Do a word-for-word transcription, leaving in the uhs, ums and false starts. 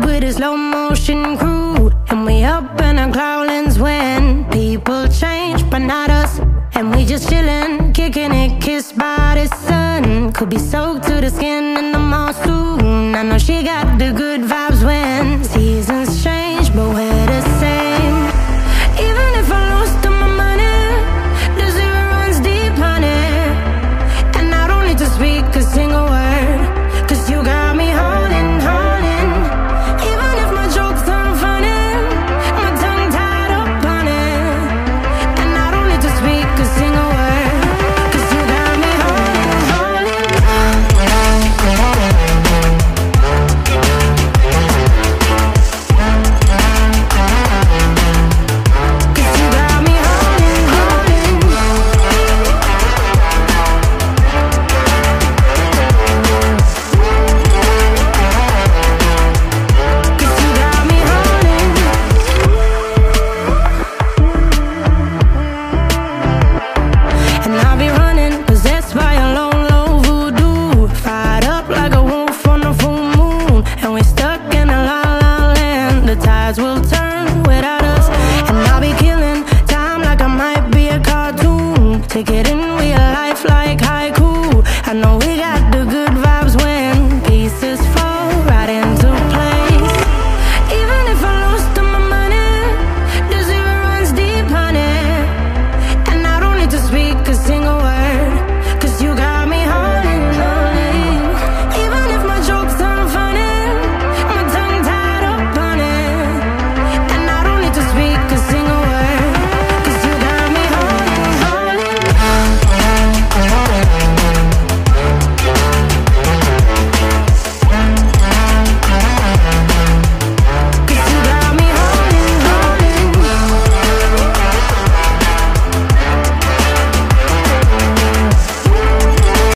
with a slow motion crew, and we up in our clouds when people change, but not us. And we just chillin', kicking it, kissed by the sun. Could be soaked to the skin in the mall soon. I know she got the good vibes when